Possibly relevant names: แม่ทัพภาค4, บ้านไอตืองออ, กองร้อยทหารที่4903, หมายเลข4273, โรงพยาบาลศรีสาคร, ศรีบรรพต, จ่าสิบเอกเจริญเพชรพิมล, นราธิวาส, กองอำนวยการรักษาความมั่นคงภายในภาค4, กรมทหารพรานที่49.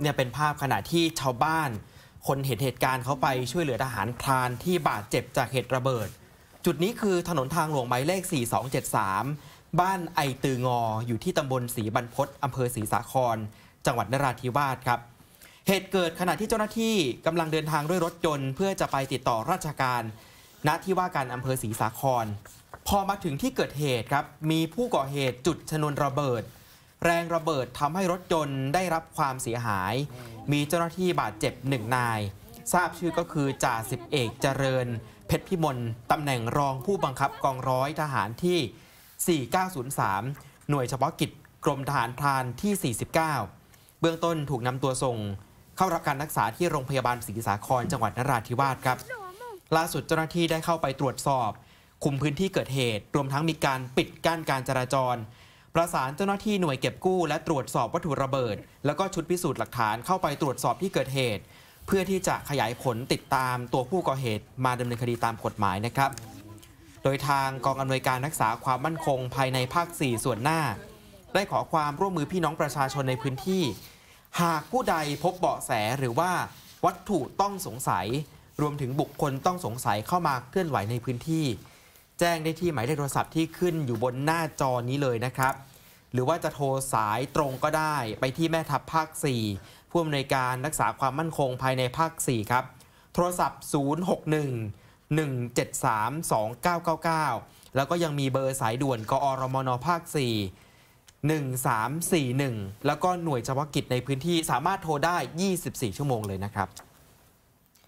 เนี่ยเป็นภาพขณะที่ชาวบ้านคนเห็นเหตุการณ์เขาไปช่วยเหลือทหารพรานที่บาดเจ็บจากเหตุระเบิดจุดนี้คือถนนทางหลวงหมายเลข4273บ้านไอตืองออยู่ที่ตำบลศรีบรรพตอำเภอศรีสาครจังหวัดนราธิวาสครับเหตุเกิดขณะที่เจ้าหน้าที่กำลังเดินทางด้วยรถยนต์เพื่อจะไปติดต่อราชการณที่ว่าการอำเภอศรีสาครพอมาถึงที่เกิดเหตุครับมีผู้ก่อเหตุจุดชนวนระเบิดแรงระเบิดทำให้รถยนต์ได้รับความเสียหายมีเจ้าหน้าที่บาดเจ็บ1นายทราบชื่อก็คือจ่าสิบเอกเจริญเพชรพิมลตำแหน่งรองผู้บังคับกองร้อยทหารที่4903หน่วยเฉพาะกิจกรมทหารพรานที่49เบื้องต้นถูกนำตัวส่งเข้ารับการรักษาที่โรงพยาบาลศรีสาครจังหวัดนราธิวาสครับล่าสุดเจ้าหน้าที่ได้เข้าไปตรวจสอบคุมพื้นที่เกิดเหตุรวมทั้งมีการปิดกั้นการจราจรประสานเจ้าหน้าที่หน่วยเก็บกู้และตรวจสอบวัตถุระเบิดแล้วก็ชุดพิสูจน์หลักฐานเข้าไปตรวจสอบที่เกิดเหตุเพื่อที่จะขยายผลติดตามตัวผู้ก่อเหตุมาดำเนินคดีตามกฎหมายนะครับโดยทางกองอำนวยการรักษาความมั่นคงภายในภาค4ส่วนหน้าได้ขอความร่วมมือพี่น้องประชาชนในพื้นที่หากผู้ใดพบเบาะแสหรือว่าวัตถุต้องสงสัยรวมถึงบุคคลต้องสงสัยเข้ามาเคลื่อนไหวในพื้นที่แจ้งได้ที่หมายเลขโทรศัพท์ที่ขึ้นอยู่บนหน้าจอนี้เลยนะครับหรือว่าจะโทรสายตรงก็ได้ไปที่แม่ทัพภาค4ผู้อำนวยการรักษาความมั่นคงภายในภาค4ครับโทรศัพท์061 173 2999แล้วก็ยังมีเบอร์สายด่วนกอรมนภาค4 1341แล้วก็หน่วยเฉพาะกิจในพื้นที่สามารถโทรได้24ชั่วโมงเลยนะครับ